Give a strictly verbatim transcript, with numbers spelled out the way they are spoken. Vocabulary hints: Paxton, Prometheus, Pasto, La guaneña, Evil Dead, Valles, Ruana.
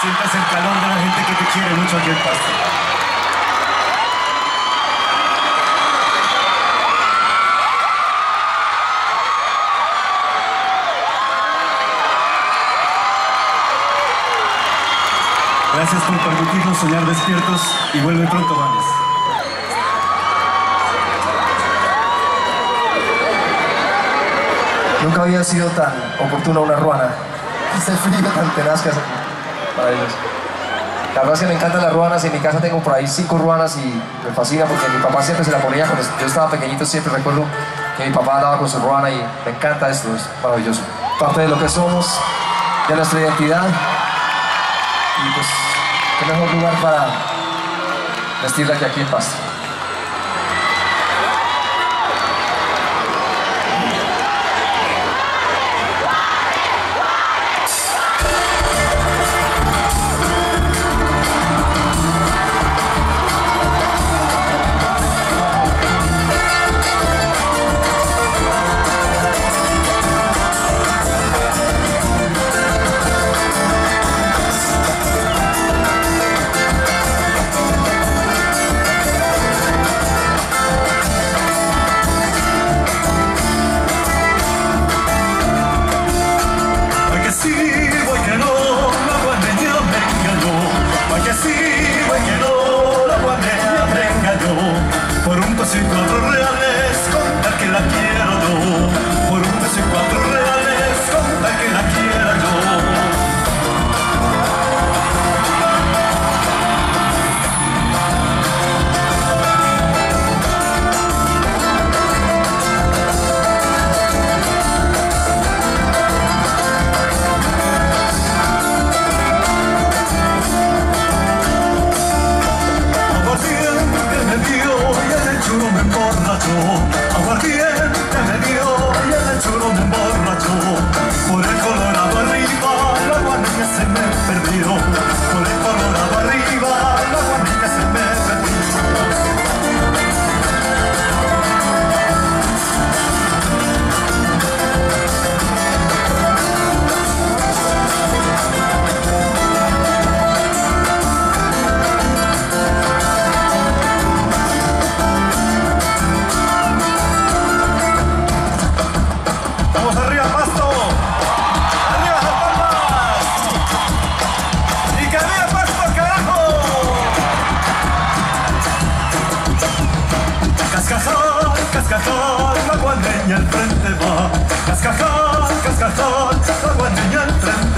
sientas el calor de la gente que te quiere mucho aquí en Pasto. Gracias por permitirnos soñar despiertos y vuelve pronto, Valles. Nunca había sido tan oportuna una ruana. Este frío tan tenaz que hace aquí. Maravilloso. La verdad es que me encantan las ruanas. En mi casa tengo por ahí cinco ruanas y me fascina porque mi papá siempre se la ponía cuando yo estaba pequeñito. Siempre recuerdo que mi papá andaba con su ruana y me encanta esto. Es maravilloso. Parte de lo que somos, de nuestra identidad. Y pues, qué mejor lugar para vestirla que aquí en Pasto. Cascajal, la guaneña al frente va. Cascajal, cascajal, la guaneña al frente va.